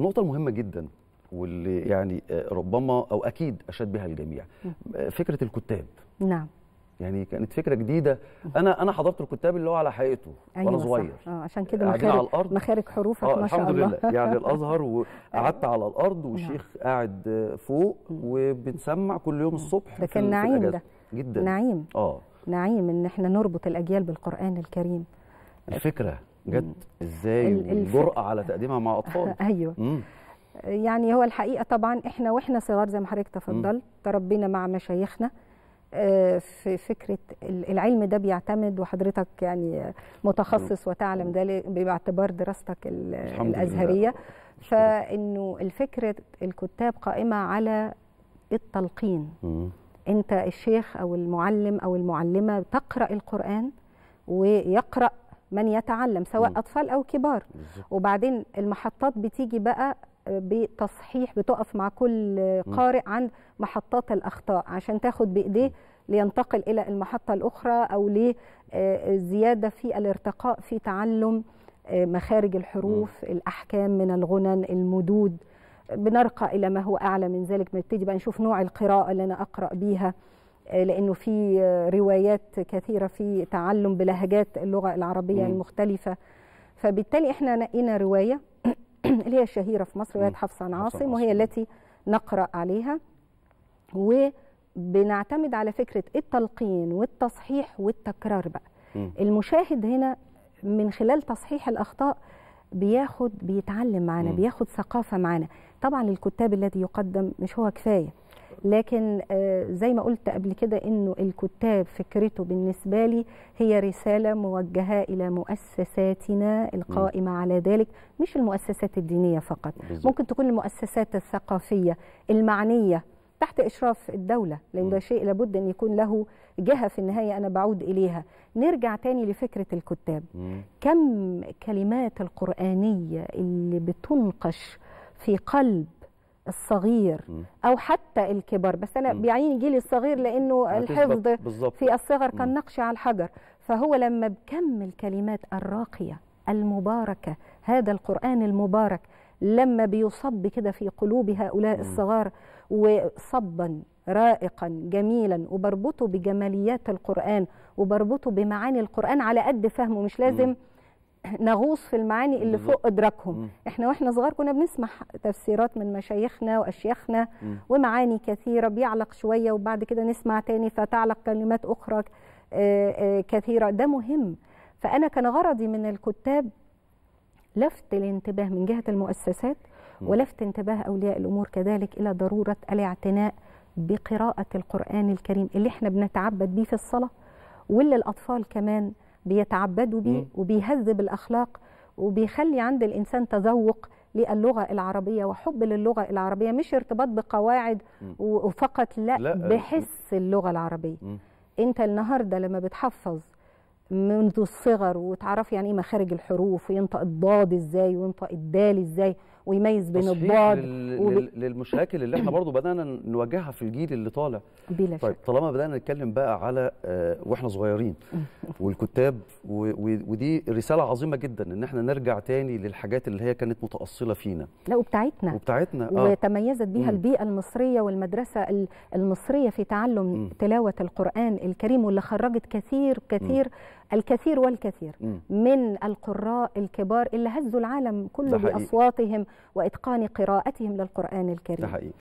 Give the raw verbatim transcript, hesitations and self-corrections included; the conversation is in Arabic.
النقطة المهمة جدا واللي يعني ربما أو أكيد أشاد بها الجميع، فكرة الكتاب. نعم. يعني كانت فكرة جديدة. أنا أنا حضرت الكتاب اللي هو على حقيقته. أيوة وأنا صغير. آه عشان كده مخارج مخارج حروفك آه ما شاء الله. الحمد لله يعني الأزهر وقعدت على الأرض والشيخ قاعد فوق وبنسمع كل يوم الصبح. ده كان نعيم ده. جدا. نعيم. آه. نعيم إن إحنا نربط الأجيال بالقرآن الكريم. الفكرة جد إزاي والجرأة على تقديمها مع أطفال. أيوه. مم. يعني هو الحقيقة طبعا إحنا وإحنا صغار زي ما حضرتك تفضلت تربينا مع مشايخنا في فكرة العلم. ده بيعتمد وحضرتك يعني متخصص وتعلم ده باعتبار دراستك الأزهرية، فإنه الفكرة الكتاب قائمة على التلقين. أنت الشيخ أو المعلم أو المعلمة تقرأ القرآن ويقرأ من يتعلم سواء أطفال أو كبار، وبعدين المحطات بتيجي بقى بتصحيح، بتقف مع كل قارئ عند محطات الأخطاء عشان تاخد بإيديه لينتقل إلى المحطة الأخرى أو لزيادة في الارتقاء في تعلم مخارج الحروف، الأحكام من الغنن، المدود. بنرقى إلى ما هو أعلى من ذلك، بنبتدي بقى نشوف نوع القراءة اللي أنا أقرأ بيها، لأنه في روايات كثيرة في تعلم بلهجات اللغة العربية المختلفة. فبالتالي إحنا نقينا رواية اللي هي الشهيرة في مصر رواية حفص عن عاصم، وهي التي نقرأ عليها، وبنعتمد على فكرة التلقين والتصحيح والتكرار بقى. م. المشاهد هنا من خلال تصحيح الأخطاء بياخد بيتعلم معنا، م. بياخد ثقافة معنا. طبعا الكتاب الذي يقدم مش هو كفاية، لكن زي ما قلت قبل كده إنه الكتاب فكرته بالنسبة لي هي رسالة موجهة إلى مؤسساتنا القائمة م. على ذلك، مش المؤسسات الدينية فقط، بالزبط. ممكن تكون المؤسسات الثقافية المعنية تحت إشراف الدولة، لأن ده شيء لابد أن يكون له جهة في النهاية أنا بعود إليها. نرجع تاني لفكرة الكتاب. م. كم كلمات القرآنية اللي بتنقش في قلب الصغير او حتى الكبار، بس انا بيعين جيل الصغير لانه الحفظ في الصغر كالنقش على الحجر، فهو لما بكم الكلمات الراقيه المباركه، هذا القران المبارك لما بيصب كده في قلوب هؤلاء الصغار وصبا رائقا جميلا، وبربطه بجماليات القران وبربطه بمعاني القران على قد فهمه، مش لازم نغوص في المعاني اللي فوق إدراكهم. إحنا وإحنا صغار كنا بنسمع تفسيرات من مشايخنا وأشياخنا م. ومعاني كثيرة، بيعلق شوية وبعد كده نسمع تاني فتعلق كلمات أخرى كثيرة. ده مهم. فأنا كان غرضي من الكتاب لفت الانتباه من جهة المؤسسات، ولفت انتباه أولياء الأمور كذلك إلى ضرورة الاعتناء بقراءة القرآن الكريم اللي إحنا بنتعبد بيه في الصلاة، واللي الأطفال كمان بيتعبدوا بيه، وبيهذب الأخلاق، وبيخلي عند الإنسان تذوق للغة العربية وحب للغة العربية، مش ارتباط بقواعد وفقط، لا, لا بحس اللغة العربية. م. أنت النهاردة لما بتحفظ منذ الصغر وتعرف يعني إيه مخارج الحروف، وينطق الضاد إزاي وينطق الدال إزاي، ويميز بين الضاد وب... للمشاكل اللي احنا برضو بدأنا نواجهها في الجيل اللي طالع. بلا شك. طيب طالما بدأنا نتكلم بقى على آه واحنا صغيرين والكتاب و... ودي رسالة عظيمة جدا ان احنا نرجع تاني للحاجات اللي هي كانت متأصلة فينا، لا وبتاعتنا وبتاعتنا آه. وتميزت بيها م. البيئة المصرية والمدرسة المصرية في تعلم م. تلاوة القرآن الكريم، واللي خرجت كثير كثير م. الكثير والكثير م. من القراء الكبار اللي هزوا العالم كله بأصواتهم وإتقان قراءتهم للقرآن الكريم.